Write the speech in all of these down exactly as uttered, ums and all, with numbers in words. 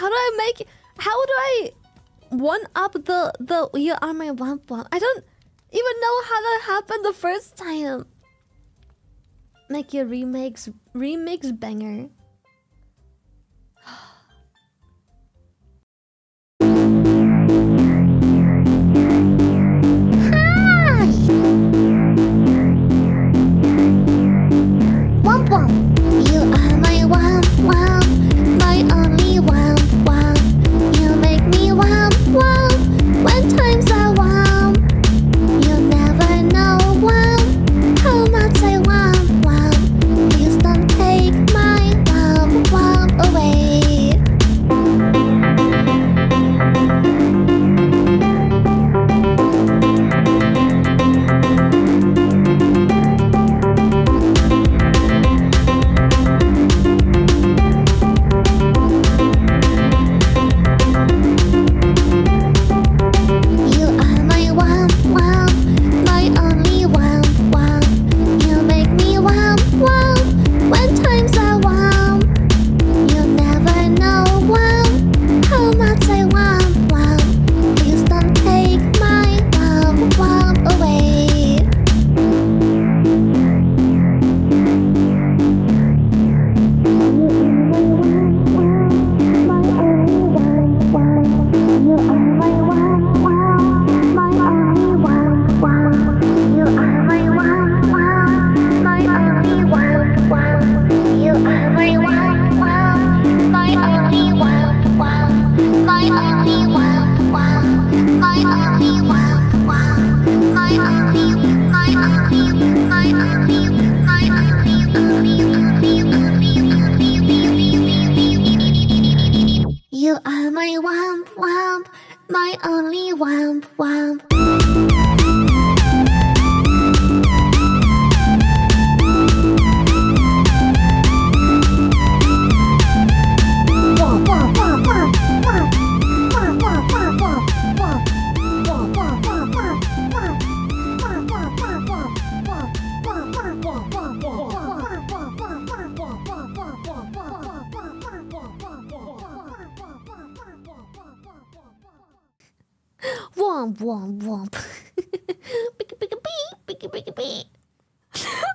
How do I make... How do I one-up the... the you are my Womp Womp? I don't even know how that happened the first time. Make your remakes... Remix banger. You are my Womp Womp, my only Womp Womp. Womp womp womp.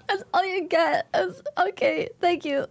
That's all you get. That's, okay, thank you.